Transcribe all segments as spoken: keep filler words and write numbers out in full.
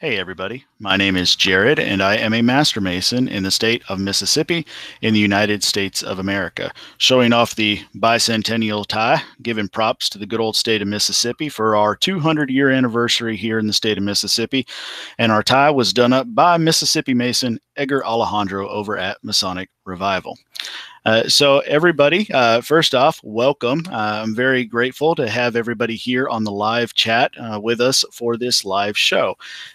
Hey everybody, my name is Jared and I am a Master Mason in the state of Mississippi in the United States of America. Showing off the bicentennial tie, giving props to the good old state of Mississippi for our two hundred year anniversary here in the state of Mississippi. And our tie was done up by Mississippi Mason Edgar Alejandro over at Masonic Revival. Uh, so everybody, uh, first off, welcome. Uh, I'm very grateful to have everybody here on the live chat uh, with us for this live show.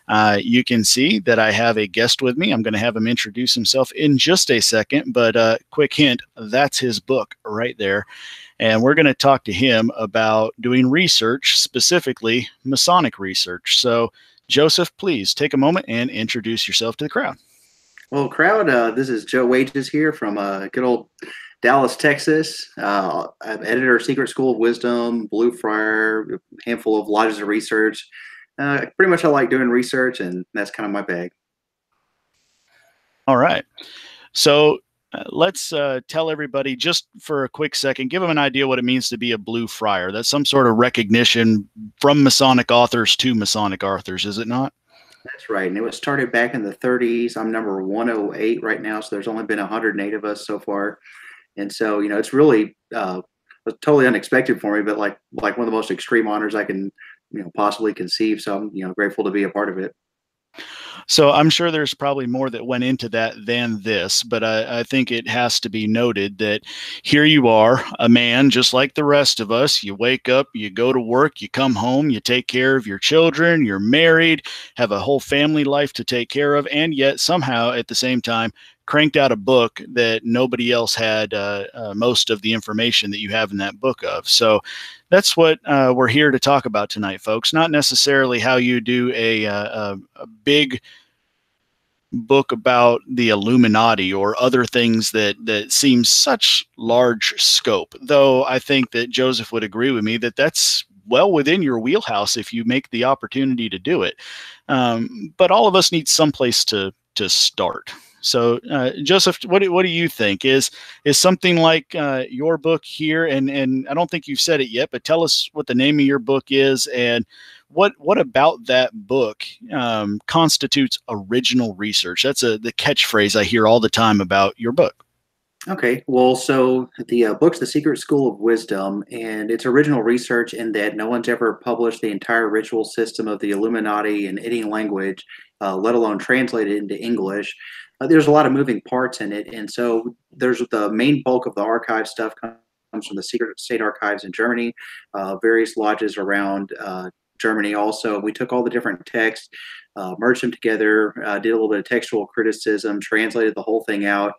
Uh, you can see that I have a guest with me. I'm going to have him introduce himself in just a second, but uh, quick hint, that's his book right there. And we're going to talk to him about doing research, specifically Masonic research. So Joseph, please take a moment and introduce yourself to the crowd. Well, crowd, uh, this is Joe Wäges here from uh, good old Dallas, Texas. Uh, I'm editor of Secret School of Wisdom, Blue Friar, a handful of lodges of research. Uh, pretty much I like doing research, and that's kind of my bag. All right. So uh, let's uh, tell everybody just for a quick second, give them an idea what it means to be a Blue Friar. That's some sort of recognition from Masonic authors to Masonic authors, is it not? That's right, and it was started back in the thirties. I'm number one oh eight right now, so there's only been one hundred eight of us so far. And so, you know, it's really uh, totally unexpected for me, but like like one of the most extreme honors I can, you know, possibly conceive. So I'm, you know, grateful to be a part of it. So I'm sure there's probably more that went into that than this, but I, I think it has to be noted that here you are, a man just like the rest of us. You wake up, you go to work, you come home, you take care of your children, you're married, have a whole family life to take care of, and yet somehow at the same time cranked out a book that nobody else had uh, uh, most of the information that you have in that book of. So that's what uh, we're here to talk about tonight, folks. Not necessarily how you do a, uh, a big book about the Illuminati or other things that, that seem such large scope, though I think that Joseph would agree with me that that's well within your wheelhouse if you make the opportunity to do it. Um, but all of us need someplace to, to start. So, uh, Joseph, what do, what do you think? Is is something like uh, your book here, and, and I don't think you've said it yet, but tell us what the name of your book is and what what about that book um, constitutes original research? That's a, the catchphrase I hear all the time about your book. Okay, well, so the uh, book's The Secret School of Wisdom, and it's original research in that no one's ever published the entire ritual system of the Illuminati in any language, uh, let alone translated into English. Uh, there's a lot of moving parts in it, and so there's the main bulk of the archive stuff comes from the Secret State Archives in Germany, uh, various lodges around uh, Germany also. We took all the different texts, uh, merged them together, uh, did a little bit of textual criticism, translated the whole thing out.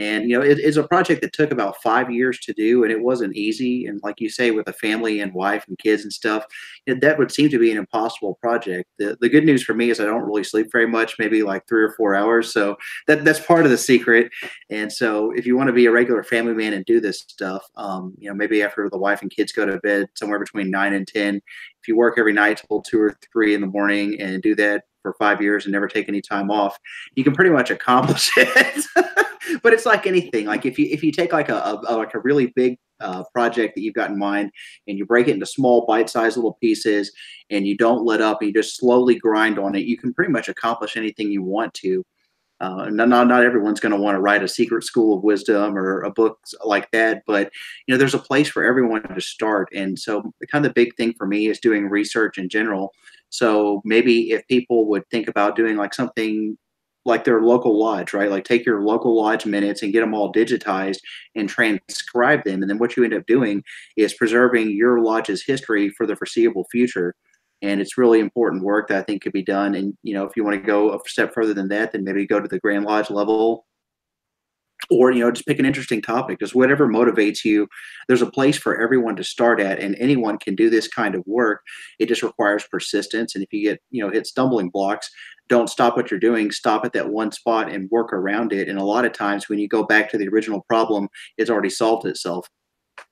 And, you know, it, it's a project that took about five years to do, and it wasn't easy. And like you say, with a family and wife and kids and stuff, it, that would seem to be an impossible project. The, the good news for me is I don't really sleep very much, maybe like three or four hours. So that, that's part of the secret. And so if you want to be a regular family man and do this stuff, um, you know, maybe after the wife and kids go to bed somewhere between nine and ten, if you work every night till two or three in the morning and do that for five years and never take any time off, you can pretty much accomplish it. But it's like anything. Like if you if you take like a, a like a really big uh, project that you've got in mind and you break it into small bite-sized little pieces and you don't let up and you just slowly grind on it, you can pretty much accomplish anything you want to. Uh, not, not, not everyone's going to want to write a Secret School of Wisdom or a book like that, but you know, there's a place for everyone to start. And so kind of the big thing for me is doing research in general. So maybe if people would think about doing like something like their local lodge, right? Like take your local lodge minutes and get them all digitized and transcribe them. And then what you end up doing is preserving your lodge's history for the foreseeable future. And it's really important work that I think could be done. And, you know, if you want to go a step further than that, then maybe go to the Grand Lodge level or, you know, just pick an interesting topic. Just whatever motivates you, there's a place for everyone to start at, and anyone can do this kind of work. It just requires persistence. And if you get, you know, hit stumbling blocks, don't stop what you're doing. Stop at that one spot and work around it. And a lot of times when you go back to the original problem, it's already solved itself. So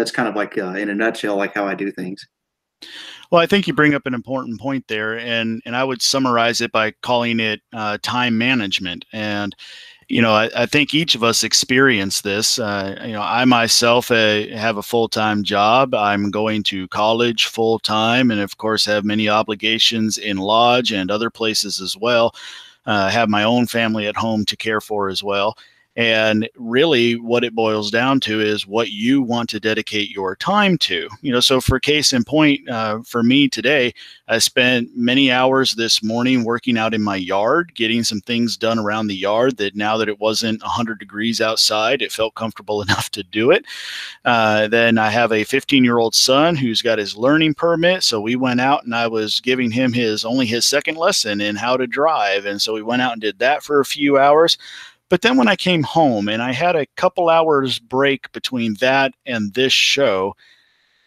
that's kind of like uh, in a nutshell, like how I do things. Well, I think you bring up an important point there, and and I would summarize it by calling it uh, time management. And you know, I, I think each of us experience this. Uh, you know, I myself uh, have a full-time job. I'm going to college full-time and, of course, have many obligations in lodge and other places as well. Uh, I have my own family at home to care for as well. And really what it boils down to is what you want to dedicate your time to. You know, so for case in point, uh, for me today, I spent many hours this morning working out in my yard, getting some things done around the yard that now that it wasn't one hundred degrees outside, it felt comfortable enough to do it. Uh, then I have a fifteen-year-old son who's got his learning permit. So we went out and I was giving him his only his second lesson in how to drive. And so we went out and did that for a few hours. But then when I came home and I had a couple hours break between that and this show,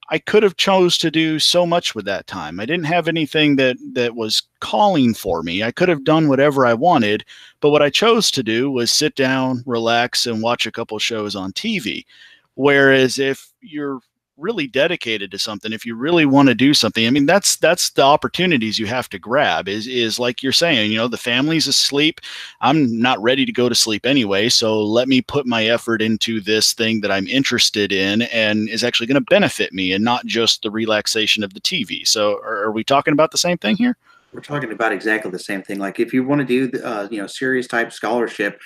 I could have chose to do so much with that time. I didn't have anything that that was calling for me. I could have done whatever I wanted, but what I chose to do was sit down, relax, and watch a couple shows on T V. Whereas if you're really dedicated to something, if you really want to do something, I mean, that's, that's the opportunities you have to grab is, is like you're saying, you know, the family's asleep. I'm not ready to go to sleep anyway. So let me put my effort into this thing that I'm interested in and is actually going to benefit me and not just the relaxation of the T V. So are, are we talking about the same thing here? We're talking about exactly the same thing. Like if you want to do, the, uh, you know, serious type scholarship,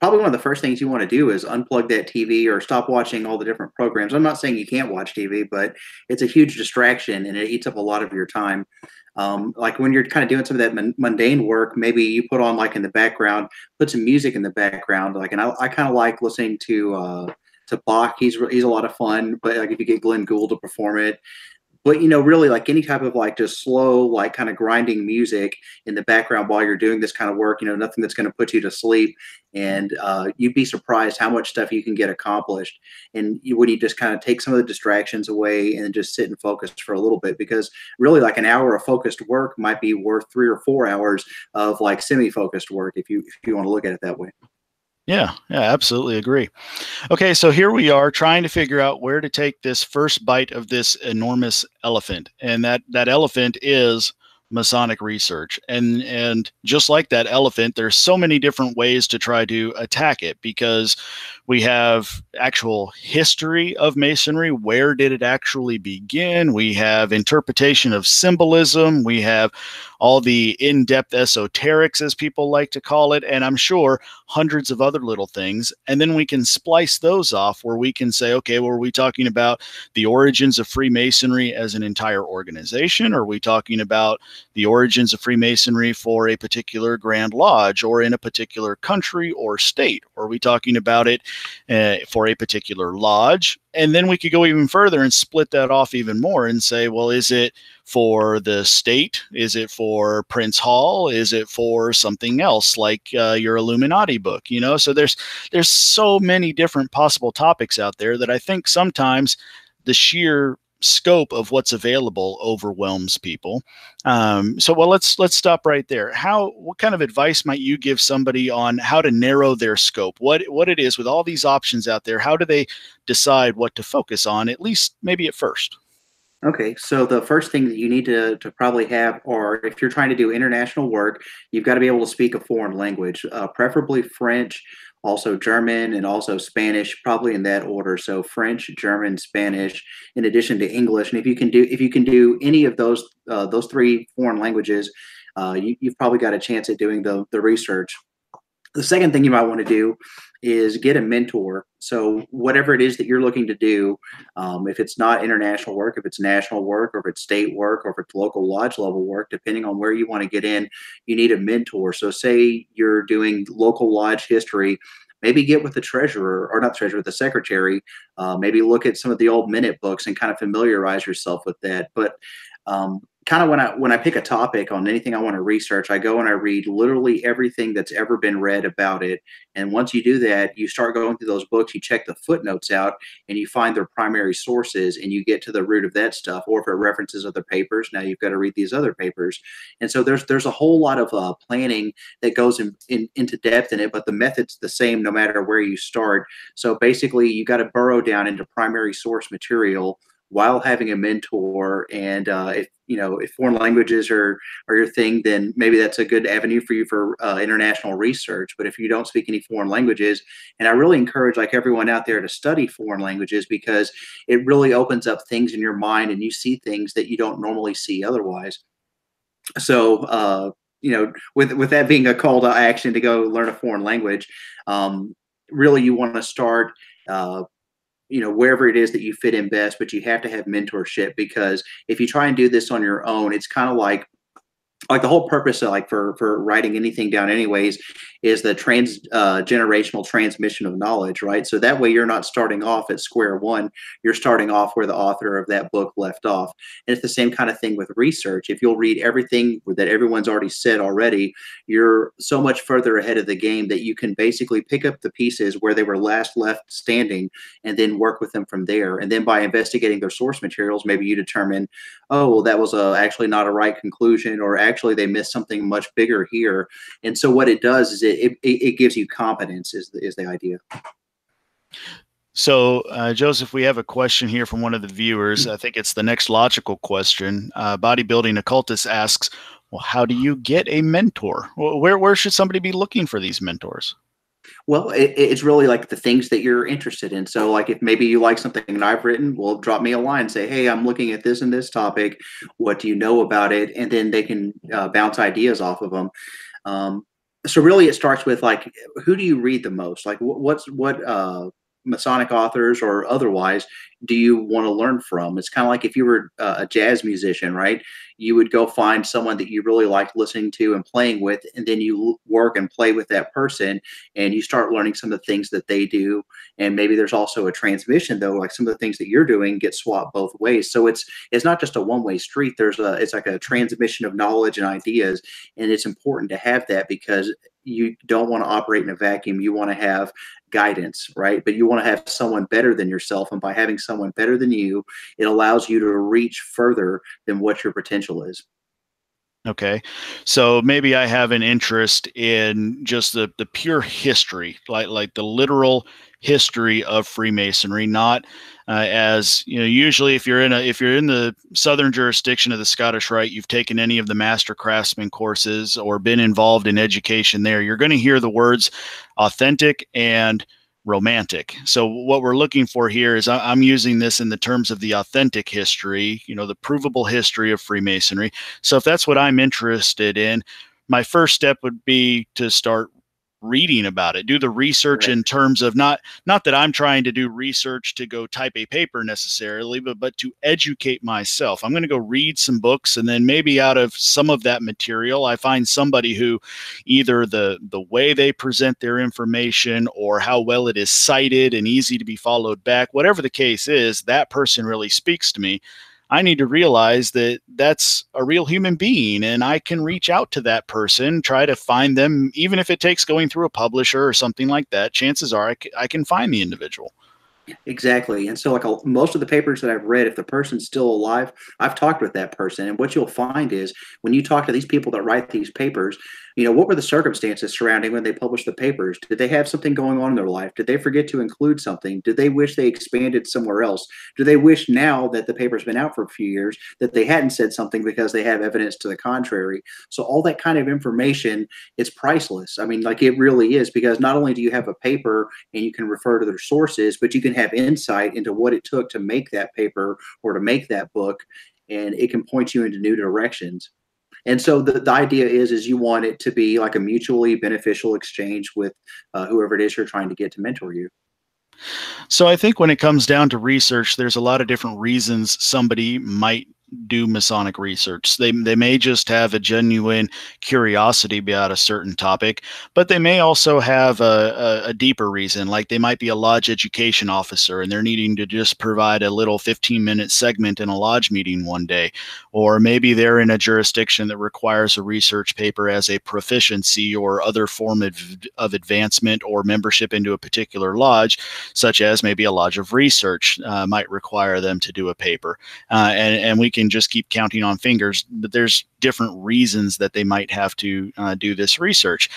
probably one of the first things you want to do is unplug that T V or stop watching all the different programs. I'm not saying you can't watch T V, but it's a huge distraction and it eats up a lot of your time. Um, like when you're kind of doing some of that mun mundane work, maybe you put on like in the background, put some music in the background. Like, and I, I kind of like listening to, uh, to Bach. He's, he's a lot of fun, but like if you get Glenn Gould to perform it, but, you know, really like any type of like just slow, like kind of grinding music in the background while you're doing this kind of work, you know, nothing that's going to put you to sleep. And uh, you'd be surprised how much stuff you can get accomplished. And you, when you just kind of take some of the distractions away and just sit and focus for a little bit, because really like an hour of focused work might be worth three or four hours of like semi-focused work, if you, if you want to look at it that way. Yeah, yeah, absolutely agree. Okay, so here we are trying to figure out where to take this first bite of this enormous elephant. And that, that elephant is Masonic research. And, and just like that elephant, there's so many different ways to try to attack it because we have actual history of Masonry. Where did it actually begin? We have interpretation of symbolism. We have all the in-depth esoterics, as people like to call it, and I'm sure hundreds of other little things. And then we can splice those off where we can say, okay, well, are we talking about the origins of Freemasonry as an entire organization? Are we talking about the origins of Freemasonry for a particular Grand Lodge or in a particular country or state? Or are we talking about it Uh, for a particular lodge? And then we could go even further and split that off even more and say, well, is it for the state? Is it for Prince Hall? Is it for something else like uh, your Illuminati book? You know, so there's there's so many different possible topics out there that I think sometimes the sheer scope of what's available overwhelms people. Um, so, well, let's, let's stop right there. How, what kind of advice might you give somebody on how to narrow their scope? What, what it is with all these options out there, how do they decide what to focus on, at least maybe at first? Okay, so the first thing that you need to, to probably have, or if you're trying to do international work, you've got to be able to speak a foreign language, uh, preferably French, also German, and also Spanish, probably in that order. So French, German, Spanish, in addition to English. And if you can do if you can do any of those uh, those three foreign languages, uh, you, you've probably got a chance at doing the the research. The second thing you might want to do is get a mentor. So whatever it is that you're looking to do, um, if it's not international work, if it's national work, or if it's state work, or if it's local lodge level work, depending on where you want to get in, you need a mentor. So say you're doing local lodge history, maybe get with the treasurer, or not treasurer, the secretary, uh, maybe look at some of the old minute books and kind of familiarize yourself with that. But um, kind of when I when I pick a topic on anything I want to research, I go and I read literally everything that's ever been read about it. And once you do that, you start going through those books, you check the footnotes out, and you find their primary sources, and you get to the root of that stuff. Or if it references other papers, now you've got to read these other papers. And so there's there's a whole lot of uh, planning that goes in, in, into depth in it, but the method's the same no matter where you start. So basically, you got to burrow down into primary source material, while having a mentor. And uh, if you know if foreign languages are are your thing, then maybe that's a good avenue for you for uh, international research. But if you don't speak any foreign languages, and I really encourage like everyone out there to study foreign languages, because it really opens up things in your mind and you see things that you don't normally see otherwise. So uh, you know, with with that being a call to action to go learn a foreign language, um, really you want to start. Uh, you know, wherever it is that you fit in best, but you have to have mentorship, because if you try and do this on your own, it's kind of like, like the whole purpose of like for, for writing anything down anyways is the trans uh, generational transmission of knowledge, right? So that way you're not starting off at square one, you're starting off where the author of that book left off. And it's the same kind of thing with research. If you'll read everything that everyone's already said already, you're so much further ahead of the game that you can basically pick up the pieces where they were last left standing and then work with them from there. And then by investigating their source materials, maybe you determine, oh, well, that was a, actually not a right conclusion, or actually Actually, they missed something much bigger here. And so what it does is it it, it gives you competence is, is the idea. So, uh, Joseph, we have a question here from one of the viewers. I think it's the next logical question. Uh, Bodybuilding Occultist asks, well, how do you get a mentor? Where, where should somebody be looking for these mentors? Well, it, it's really like the things that you're interested in. So like if maybe you like something that I've written, well, drop me a line, say, hey, I'm looking at this and this topic. What do you know about it? And then they can uh, bounce ideas off of them. Um, so really it starts with like, who do you read the most? Like wh what's what uh, Masonic authors or otherwise do you want to learn from? It's kind of like if you were uh, a jazz musician, right? You would go find someone that you really liked listening to and playing with, and then you work and play with that person and you start learning some of the things that they do. And maybe there's also a transmission though, like some of the things that you're doing get swapped both ways. So it's, it's not just a one-way street. There's a, it's like a transmission of knowledge and ideas. And it's important to have that because you don't want to operate in a vacuum. You want to have guidance, right? But you want to have someone better than yourself. And by having someone better than you, it allows you to reach further than what your potential is. Okay. So maybe I have an interest in just the, the pure history, like, like the literal history of Freemasonry, not uh, as, you know, usually if you're in a, if you're in the Southern jurisdiction of the Scottish Rite, you've taken any of the master craftsman courses or been involved in education there, you're going to hear the words authentic and romantic. So what we're looking for here is I'm using this in the terms of the authentic history, you know, the provable history of Freemasonry. So if that's what I'm interested in, my first step would be to start reading about it, do the research right. In terms of not, not that I'm trying to do research to go type a paper necessarily, but, but to educate myself. I'm going to go read some books, and then maybe out of some of that material, I find somebody who either the, the way they present their information or how well it is cited and easy to be followed back, whatever the case is, that person really speaks to me. I need to realize that that's a real human being and I can reach out to that person, try to find them, even if it takes going through a publisher or something like that. Chances are I, c I can find the individual. Exactly. And so like a, most of the papers that I've read, if the person's still alive, I've talked with that person. And what you'll find is when you talk to these people that write these papers, you know, what were the circumstances surrounding when they published the papers? Did they have something going on in their life? Did they forget to include something? Did they wish they expanded somewhere else? Do they wish now that the paper's been out for a few years that they hadn't said something because they have evidence to the contrary? So all that kind of information is priceless. I mean, like it really is, because not only do you have a paper and you can refer to their sources, but you can have insight into what it took to make that paper or to make that book, and it can point you into new directions. And so the, the idea is is you want it to be like a mutually beneficial exchange with uh, whoever it is you're trying to get to mentor you. So I think when it comes down to research, there's a lot of different reasons somebody might do Masonic research. They, they may just have a genuine curiosity about a certain topic, but they may also have a, a, a deeper reason. Like they might be a lodge education officer and they're needing to just provide a little fifteen minute segment in a lodge meeting one day, or maybe they're in a jurisdiction that requires a research paper as a proficiency or other form of, of advancement or membership into a particular lodge, such as maybe a lodge of research uh, might require them to do a paper. Uh, and, and we can just keep counting on fingers, but there's different reasons that they might have to uh, do this research.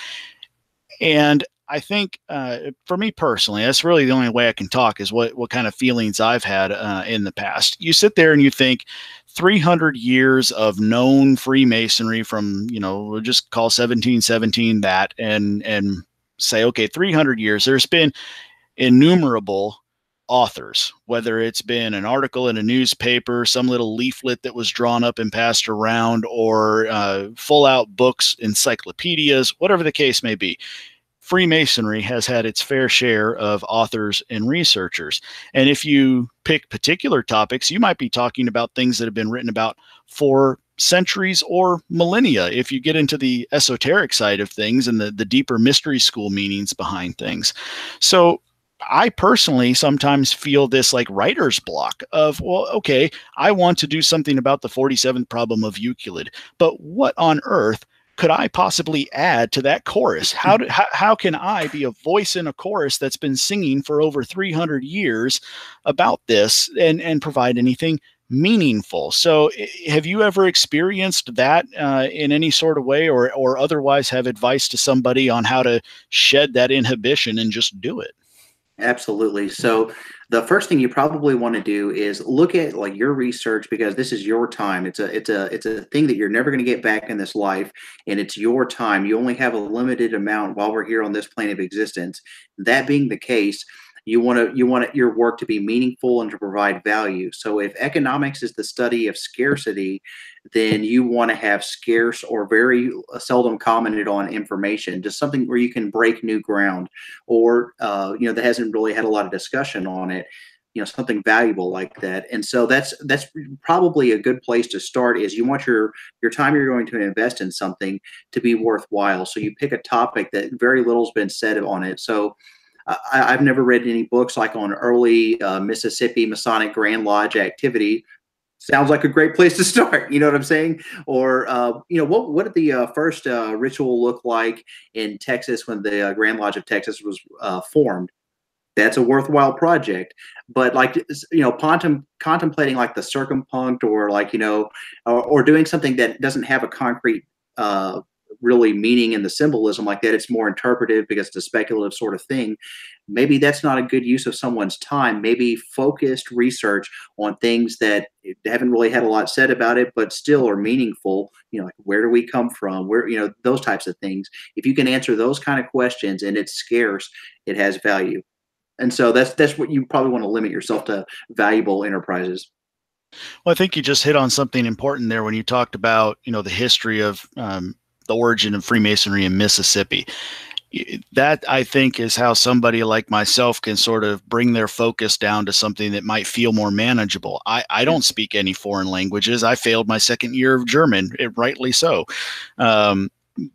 And I think uh, for me personally, that's really the only way I can talk is what, what kind of feelings I've had uh, in the past. You sit there and you think three hundred years of known Freemasonry from, you know, we'll just call seventeen seventeen that, and, and say, okay, three hundred years, there's been innumerable authors, whether it's been an article in a newspaper, some little leaflet that was drawn up and passed around, or uh, full out books, encyclopedias, whatever the case may be. Freemasonry has had its fair share of authors and researchers. And if you pick particular topics, you might be talking about things that have been written about for centuries or millennia. If you get into the esoteric side of things and the, the deeper mystery school meanings behind things. So I personally sometimes feel this like writer's block of, well, okay, I want to do something about the forty-seventh problem of Euclid, but what on earth could I possibly add to that chorus? How, do, how how can I be a voice in a chorus that's been singing for over three hundred years about this and, and provide anything meaningful? So have you ever experienced that uh, in any sort of way, or, or otherwise have advice to somebody on how to shed that inhibition and just do it? Absolutely. So the first thing you probably want to do is look at like your research, because this is your time. It's a, it's a, it's a thing that you're never going to get back in this life, and it's your time. You only have a limited amount while we're here on this plane of existence. That being the case, you want to, you want your work to be meaningful and to provide value. So if economics is the study of scarcity, then you want to have scarce or very seldom commented on information, just something where you can break new ground, or, uh, you know, that hasn't really had a lot of discussion on it, you know, something valuable like that. And so that's, that's probably a good place to start, is you want your, your time you're going to invest in something to be worthwhile. So you pick a topic that very little's been said on it. So I, I've never read any books like on early uh, Mississippi Masonic Grand Lodge activity. Sounds like a great place to start. You know what I'm saying? Or, uh, you know, what, what did the uh, first uh, ritual look like in Texas when the uh, Grand Lodge of Texas was uh, formed? That's a worthwhile project. But like, you know, contem contemplating like the circumpunct, or like, you know, or, or doing something that doesn't have a concrete uh really meaning in the symbolism like that, it's more interpretive because it's a speculative sort of thing. Maybe that's not a good use of someone's time. Maybe focused research on things that haven't really had a lot said about it, but still are meaningful. You know, like, where do we come from? Where, you know, those types of things. If you can answer those kind of questions and it's scarce, it has value. And so that's, that's what you probably want to limit yourself to, valuable enterprises. Well, I think you just hit on something important there when you talked about, you know, the history of, um, the origin of Freemasonry in Mississippi. That, I think, is how somebody like myself can sort of bring their focus down to something that might feel more manageable. I, I don't speak any foreign languages. I failed my second year of German, it, rightly so. Um,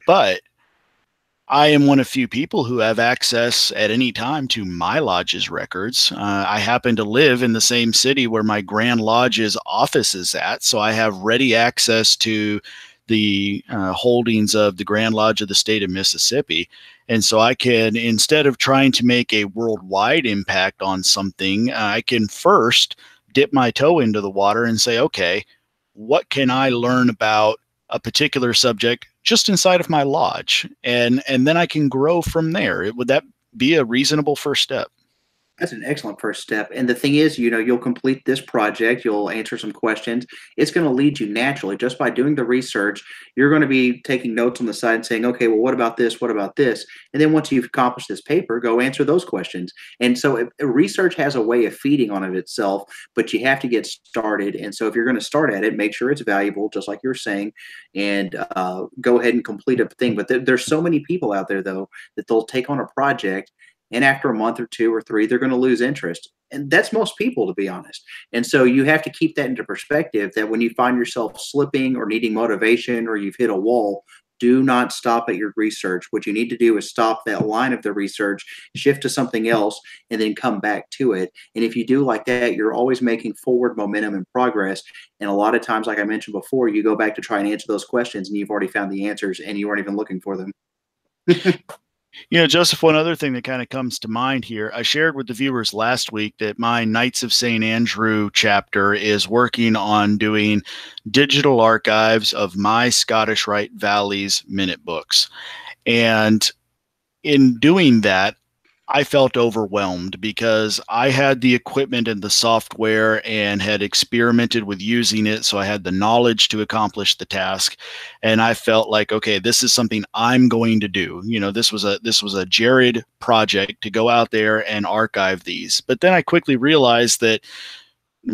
but I am one of few people who have access at any time to my lodge's records. Uh, I happen to live in the same city where my Grand Lodge's office is at, so I have ready access to the uh, holdings of the Grand Lodge of the state of Mississippi. And so I can, instead of trying to make a worldwide impact on something, I can first dip my toe into the water and say, okay, what can I learn about a particular subject just inside of my lodge? And, and then I can grow from there. It, would that be a reasonable first step? That's an excellent first step. And the thing is, you know, you'll complete this project, you'll answer some questions. It's going to lead you naturally. Just by doing the research, you're going to be taking notes on the side and saying, okay, well, what about this? What about this? And then once you've accomplished this paper, go answer those questions. And so if, research has a way of feeding on it itself, but you have to get started. And so if you're going to start at it, make sure it's valuable, just like you're saying, and uh, go ahead and complete a thing. But th there's so many people out there, though, that they'll take on a project, and after a month or two or three, they're going to lose interest. And that's most people, to be honest. And so you have to keep that into perspective, that when you find yourself slipping or needing motivation, or you've hit a wall, do not stop at your research. What you need to do is stop that line of the research, shift to something else, and then come back to it. And if you do like that, you're always making forward momentum and progress. And a lot of times, like I mentioned before, you go back to try and answer those questions, and you've already found the answers, and you weren't even looking for them. You know, Joseph, one other thing that kind of comes to mind here, I shared with the viewers last week that my Knights of Saint Andrew chapter is working on doing digital archives of my Scottish Rite Valley's minute books. And in doing that, I felt overwhelmed because I had the equipment and the software and had experimented with using it. So I had the knowledge to accomplish the task. And I felt like, okay, this is something I'm going to do. You know, this was a, this was a Jared project to go out there and archive these. But then I quickly realized that,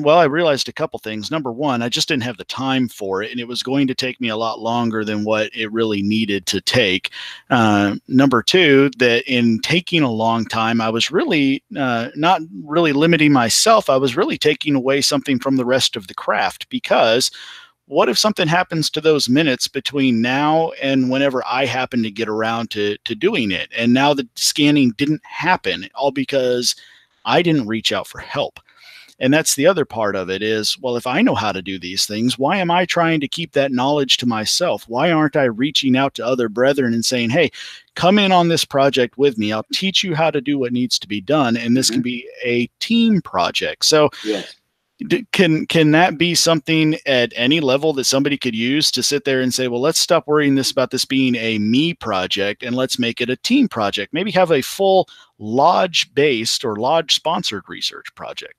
well, I realized a couple things. Number one, I just didn't have the time for it, and it was going to take me a lot longer than what it really needed to take. Uh, number two, that in taking a long time, I was really uh, not really limiting myself. I was really taking away something from the rest of the craft, because what if something happens to those minutes between now and whenever I happen to get around to, to doing it? And now the scanning didn't happen, all because I didn't reach out for help. And that's the other part of it is, well, if I know how to do these things, why am I trying to keep that knowledge to myself? Why aren't I reaching out to other brethren and saying, hey, come in on this project with me. I'll teach you how to do what needs to be done. And this mm-hmm. can be a team project. So yes. d- can can that be something at any level that somebody could use to sit there and say, well, let's stop worrying this about this being a me project and let's make it a team project. Maybe have a full lodge-based or lodge-sponsored research project.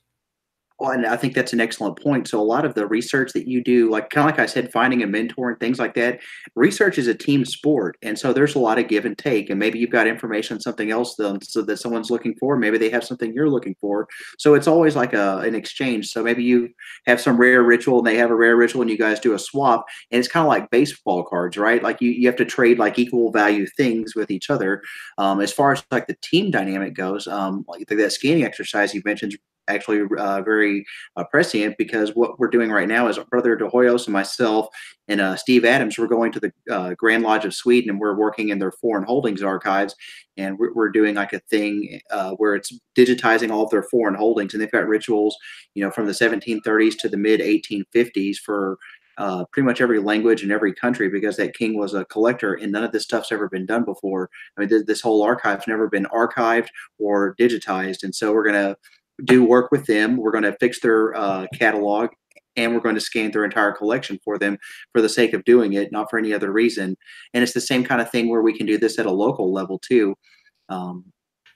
Well, and I think that's an excellent point. So a lot of the research that you do, like kind of like I said, finding a mentor and things like that, research is a team sport. And so there's a lot of give and take. And maybe you've got information on something else so that someone's looking for. Maybe they have something you're looking for. So it's always like a, an exchange. So maybe you have some rare ritual and they have a rare ritual and you guys do a swap. And it's kind of like baseball cards, right? Like you, you have to trade like equal value things with each other. Um, as far as like the team dynamic goes, um, like that scanning exercise you mentioned actually uh, very uh, prescient, because what we're doing right now is Brother De Hoyos and myself and uh, Steve Adams, we're going to the uh, Grand Lodge of Sweden, and we're working in their foreign holdings archives. And we're doing like a thing uh, where it's digitizing all of their foreign holdings. And they've got rituals, you know, from the seventeen thirties to the mid eighteen fifties for Uh, pretty much every language in every country, because that king was a collector and none of this stuff's ever been done before. I mean, th- this whole archive's never been archived or digitized. And so we're going to do work with them. We're going to fix their uh, catalog, and we're going to scan their entire collection for them for the sake of doing it, not for any other reason. And it's the same kind of thing where we can do this at a local level too. Um,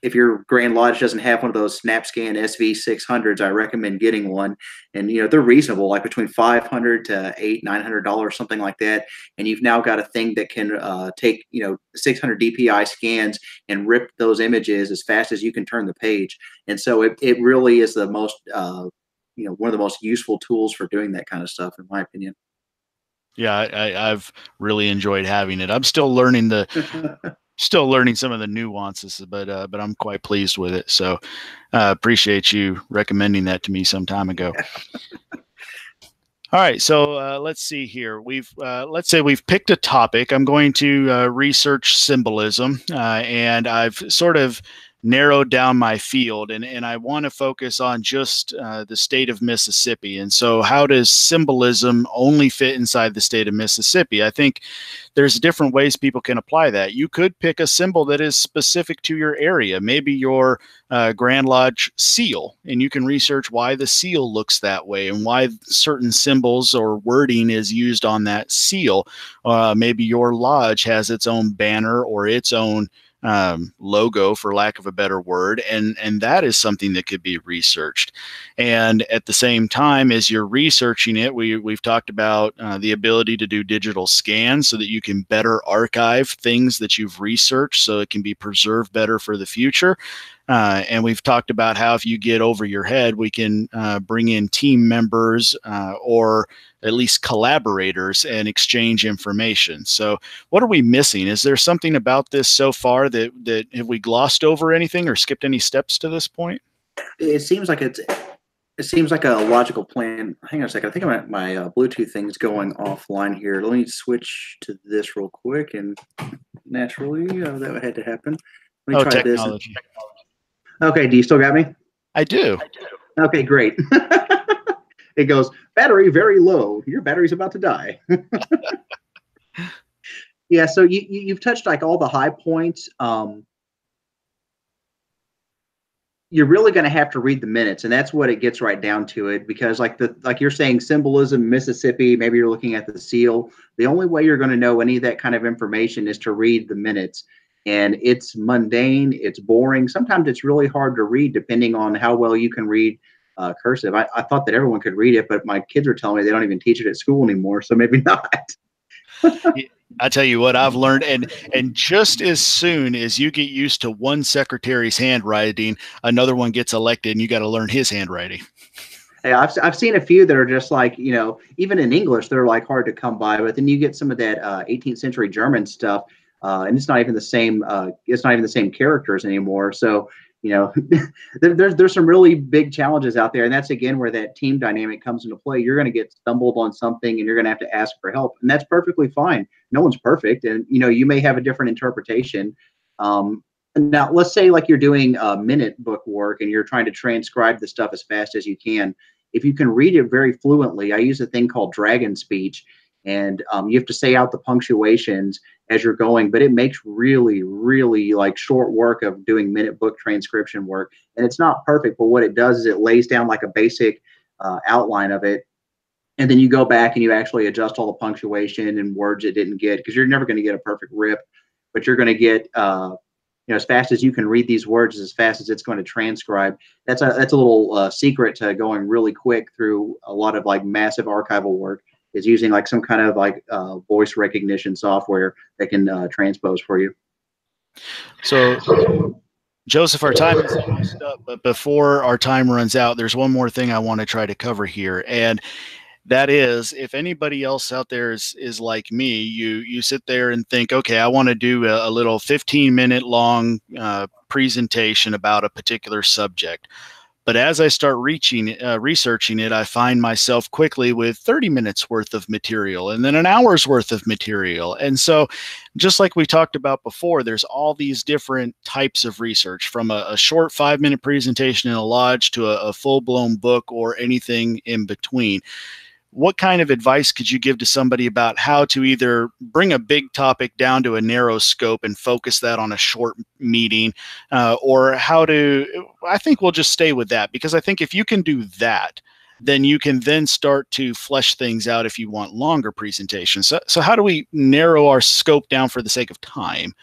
If your Grand Lodge doesn't have one of those SnapScan S V six hundreds, I recommend getting one. And, you know, they're reasonable, like between five hundred dollars to eight hundred dollars, nine hundred dollars, something like that. And you've now got a thing that can uh, take, you know, six hundred D P I scans and rip those images as fast as you can turn the page. And so it, it really is the most, uh, you know, one of the most useful tools for doing that kind of stuff, in my opinion. Yeah, I, I've really enjoyed having it. I'm still learning the... Still learning some of the nuances, but uh, but I'm quite pleased with it. So uh, appreciate you recommending that to me some time ago. All right, so uh, let's see here. We've uh, let's say we've picked a topic. I'm going to uh, research symbolism, uh, and I've sort of narrowed down my field, and and I want to focus on just uh, the state of Mississippi. And so, how does symbolism only fit inside the state of Mississippi? I think there's different ways people can apply that. You could pick a symbol that is specific to your area, maybe your uh, Grand Lodge seal, and you can research why the seal looks that way and why certain symbols or wording is used on that seal. Uh, maybe your lodge has its own banner or its own um, logo, for lack of a better word. And, and that is something that could be researched. And at the same time, as you're researching it, we we've talked about uh, the ability to do digital scans so that you can better archive things that you've researched so it can be preserved better for the future. Uh, and we've talked about how if you get over your head, we can uh, bring in team members uh, or at least collaborators and exchange information. So what are we missing? Is there something about this so far that, that have we glossed over anything or skipped any steps to this point? It seems like it's... It seems like a logical plan. Hang on a second. I think my, my uh, Bluetooth thing's going offline here. Let me switch to this real quick. And naturally, oh, that had to happen. Let me oh, try technology. This. Okay, do you still got me? I do. I do. Okay, great. It goes, battery very low. Your battery's about to die. Yeah, so you, you, you've touched like all the high points. Um, you're really going to have to read the minutes, and that's what it gets right down to it, because like the like you're saying, symbolism, Mississippi, maybe you're looking at the seal. The only way you're going to know any of that kind of information is to read the minutes. and it's mundane, it's boring. Sometimes it's really hard to read depending on how well you can read uh, cursive. I, I thought that everyone could read it, but my kids are telling me they don't even teach it at school anymore, so maybe not. I tell you what, I've learned, and and just as soon as you get used to one secretary's handwriting, another one gets elected and you got to learn his handwriting. Hey, I've, I've seen a few that are just like, you know, even in English, they're like hard to come by, but then you get some of that uh, eighteenth century German stuff, uh, and it's not even the same, uh, it's not even the same characters anymore. So, you know, there, there's, there's some really big challenges out there. And that's, again, where that team dynamic comes into play. You're going to get stumbled on something and you're going to have to ask for help. And that's perfectly fine. No one's perfect. And, you know, you may have a different interpretation. Um, now, let's say like you're doing a uh, minute book work and you're trying to transcribe the stuff as fast as you can. If you can read it very fluently, I use a thing called Dragon Speech. And um, you have to say out the punctuations as you're going, but it makes really, really like short work of doing minute book transcription work. And it's not perfect, but what it does is it lays down like a basic uh, outline of it. And then you go back and you actually adjust all the punctuation and words it didn't get, because you're never going to get a perfect rip, but you're going to get, uh, you know, as fast as you can read these words, as fast as it's going to transcribe. That's a, that's a little uh, secret to going really quick through a lot of like massive archival work, is using like some kind of like uh, voice recognition software that can uh, transpose for you. So, Joseph, our time is almost up, but before our time runs out, there's one more thing I want to try to cover here. And that is, if anybody else out there is, is like me, you, you sit there and think, okay, I want to do a, a little fifteen minute long uh, presentation about a particular subject. But as I start reaching, uh, researching it, I find myself quickly with thirty minutes worth of material and then an hour's worth of material. And so just like we talked about before, there's all these different types of research, from a, a short five minute presentation in a lodge to a, a full blown book or anything in between. What kind of advice could you give to somebody about how to either bring a big topic down to a narrow scope and focus that on a short meeting, uh, or how to, I think we'll just stay with that, because I think if you can do that, then you can then start to flesh things out if you want longer presentations. So, so how do we narrow our scope down for the sake of time?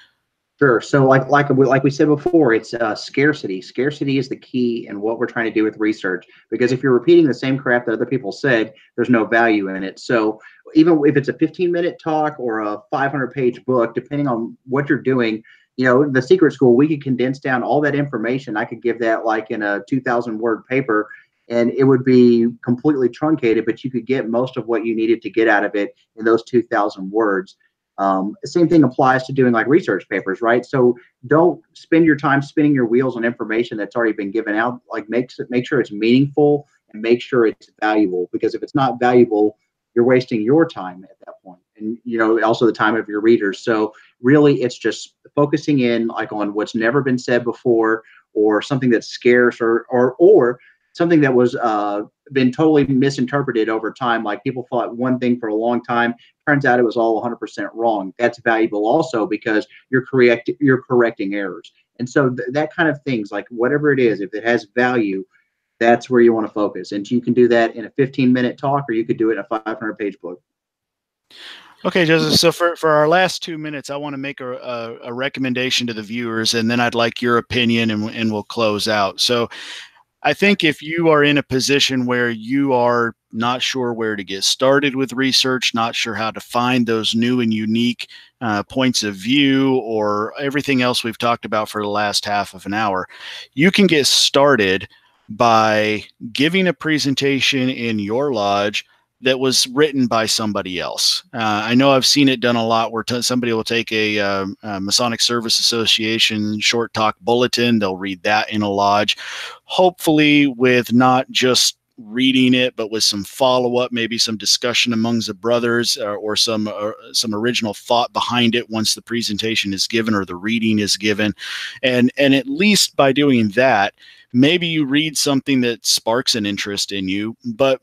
Sure. So like, like, like we said before, it's uh, scarcity. Scarcity is the key in what we're trying to do with research, because if you're repeating the same crap that other people said, there's no value in it. So even if it's a fifteen minute talk or a five hundred page book, depending on what you're doing, you know, the Secret School, we could condense down all that information. I could give that like in a two thousand word paper, and it would be completely truncated, but you could get most of what you needed to get out of it in those two thousand words. Um, same thing applies to doing like research papers, right? So don't spend your time spinning your wheels on information that's already been given out. Like make, make sure it's meaningful and make sure it's valuable, because if it's not valuable, you're wasting your time at that point, and, you know, also the time of your readers. So really it's just focusing in like on what's never been said before, or something that's scarce, or, or, or something that was uh, been totally misinterpreted over time. Like people thought one thing for a long time, turns out it was all one hundred percent wrong. That's valuable also, because you're correct, you're correcting errors. And so th that kind of things, like whatever it is, if it has value, that's where you want to focus. And you can do that in a fifteen minute talk, or you could do it in a five hundred page book. Okay, Joseph, so for, for our last two minutes, I want to make a, a, a recommendation to the viewers, and then I'd like your opinion, and, and we'll close out. So I think if you are in a position where you are not sure where to get started with research, not sure how to find those new and unique uh, points of view, or everything else we've talked about for the last half of an hour, you can get started by giving a presentation in your lodge that was written by somebody else. Uh, I know I've seen it done a lot where t somebody will take a, uh, a Masonic Service Association short talk bulletin. They'll read that in a lodge, hopefully with not just reading it, but with some follow-up, maybe some discussion amongst the brothers, or, or some or some original thought behind it once the presentation is given or the reading is given. And, and at least by doing that, maybe you read something that sparks an interest in you, but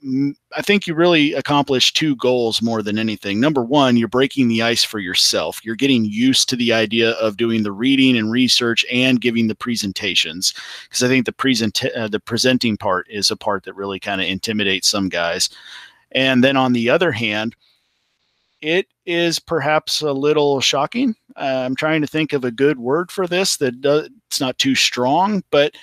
I think you really accomplish two goals more than anything. Number one, you're breaking the ice for yourself. You're getting used to the idea of doing the reading and research and giving the presentations, because I think the present uh, the presenting part is a part that really kind of intimidates some guys. And then on the other hand, It is perhaps a little shocking. Uh, I'm trying to think of a good word for this that does, it's not too strong, but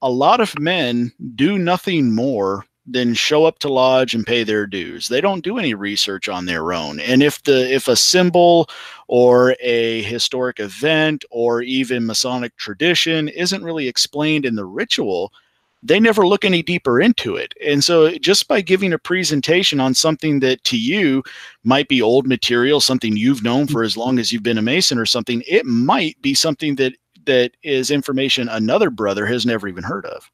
a lot of men do nothing more than show up to lodge and pay their dues. They don't do any research on their own. And if the if a symbol or a historic event or even Masonic tradition isn't really explained in the ritual, they never look any deeper into it. And so just by giving a presentation on something that to you might be old material, something you've known for as long as you've been a Mason or something, it might be something that that is information another brother has never even heard of.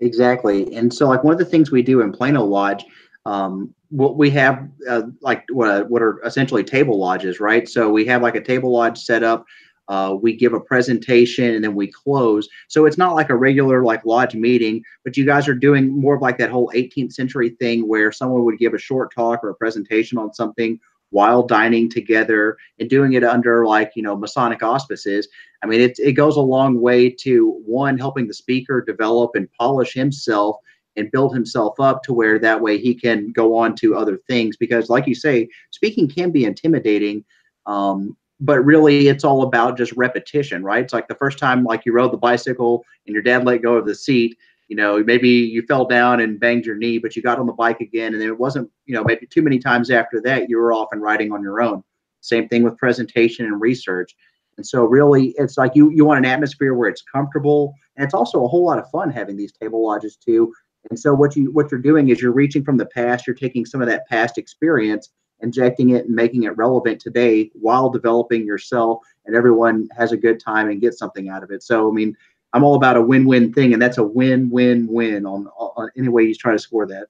Exactly. And so like one of the things we do in Plano Lodge, um, what we have uh, like what, what are essentially table lodges, right? So we have like a table lodge set up. Uh, we give a presentation and then we close. So it's not like a regular like lodge meeting, but you guys are doing more of like that whole eighteenth century thing where someone would give a short talk or a presentation on something while dining together and doing it under like, you know, Masonic auspices. I mean, it, it goes a long way to one, helping the speaker develop and polish himself and build himself up to where that way he can go on to other things. Because like you say, speaking can be intimidating, um, but really it's all about just repetition, right? It's like the first time, like you rode the bicycle and your dad let go of the seat, you know, maybe you fell down and banged your knee, but you got on the bike again. And it wasn't, you know, maybe too many times after that, you were off and riding on your own. Same thing with presentation and research. And so really it's like you, you want an atmosphere where it's comfortable. And it's also a whole lot of fun having these table lodges too. And so what you, what you're doing is you're reaching from the past, you're taking some of that past experience, injecting it and making it relevant today while developing yourself, and everyone has a good time and gets something out of it. So, I mean, I'm all about a win-win thing, and that's a win-win-win on, on any way you try to score that.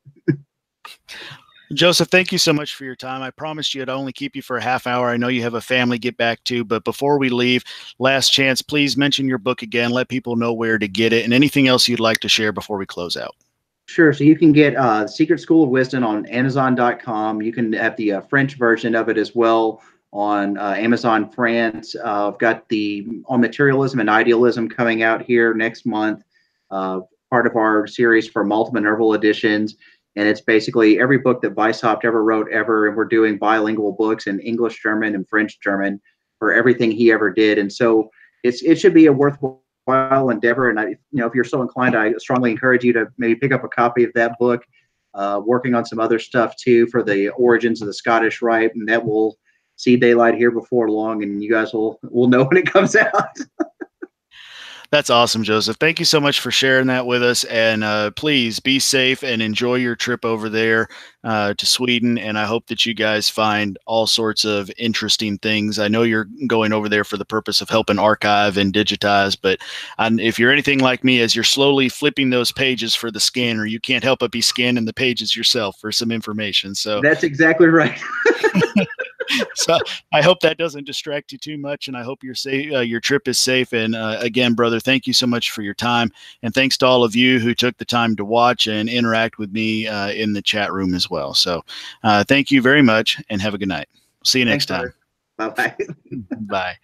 Joseph, thank you so much for your time. I promised you I'd only keep you for a half hour. I know you have a family to get back to, but before we leave, last chance, please mention your book again, let people know where to get it, and anything else you'd like to share before we close out. Sure. So you can get uh, Secret School of Wisdom on Amazon dot com. You can have the uh, French version of it as well on uh, Amazon France. Uh, I've got the on materialism and idealism coming out here next month, uh, part of our series for Minerval Editions. And it's basically every book that Weishaupt ever wrote ever. And we're doing bilingual books in English, German, and French, German for everything he ever did. And so it's it should be a worthwhile endeavor, and I, you know, if you're so inclined, I strongly encourage you to maybe pick up a copy of that book. Uh, working on some other stuff too for the origins of the Scottish Rite, and that will see daylight here before long, and you guys will will know when it comes out. That's awesome, Joseph. Thank you so much for sharing that with us, and uh, please be safe and enjoy your trip over there uh, to Sweden, and I hope that you guys find all sorts of interesting things. I know you're going over there for the purpose of helping archive and digitize, but I'm, if you're anything like me, as you're slowly flipping those pages for the scanner, you can't help but be scanning the pages yourself for some information. So that's exactly right. So I hope that doesn't distract you too much, and I hope your safe, uh, your trip is safe. And uh, again, brother, thank you so much for your time, and thanks to all of you who took the time to watch and interact with me uh, in the chat room as well. So uh, thank you very much, and have a good night. See you next thanks, time. Brother. Bye-bye. Bye.